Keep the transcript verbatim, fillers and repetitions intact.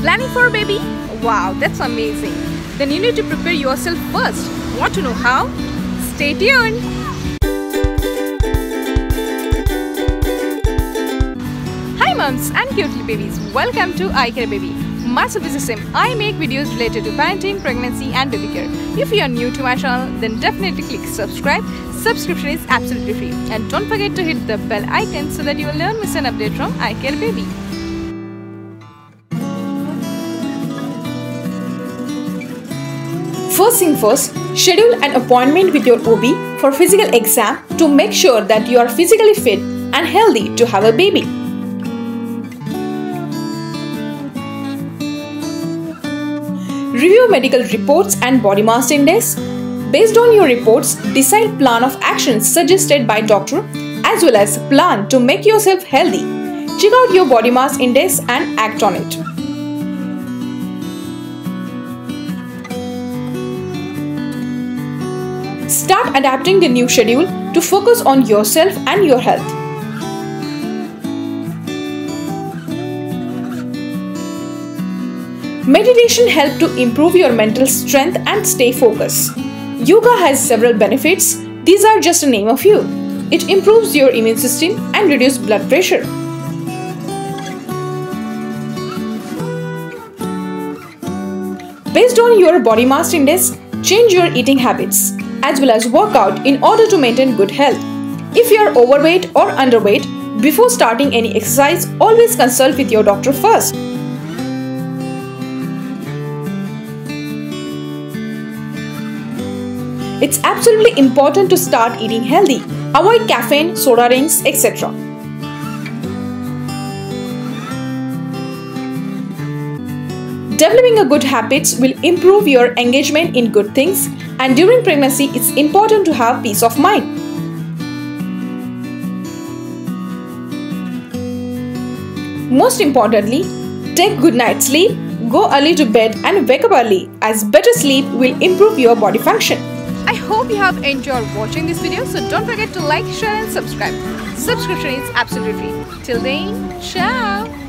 Planning for a baby? Wow, that's amazing. Then you need to prepare yourself first. Want to know how? Stay tuned. Hi moms and cute little babies. Welcome to iCare Baby. My service is Sim. I make videos related to parenting, pregnancy and baby care. If you are new to my channel, then definitely click subscribe. Subscription is absolutely free. And don't forget to hit the bell icon so that you will never miss an update from iCare Baby. First thing first, schedule an appointment with your O B for physical exam to make sure that you are physically fit and healthy to have a baby. Review medical reports and body mass index. Based on your reports, decide plan of actions suggested by doctor as well as plan to make yourself healthy. Check out your body mass index and act on it. Start adapting the new schedule to focus on yourself and your health. Meditation helps to improve your mental strength and stay focused. Yoga has several benefits. These are just a name of few. It improves your immune system and reduces blood pressure. Based on your body mass index, change your eating habits as well as workout in order to maintain good health. If you are overweight or underweight, before starting any exercise, always consult with your doctor first. It's absolutely important to start eating healthy. Avoid caffeine, soda drinks, et cetera. Developing a good habits will improve your engagement in good things, and during pregnancy it's important to have peace of mind. Most importantly, take good night sleep, go early to bed and wake up early, as better sleep will improve your body function. I hope you have enjoyed watching this video, so don't forget to like, share and subscribe. Subscription is absolutely free. Till then, ciao!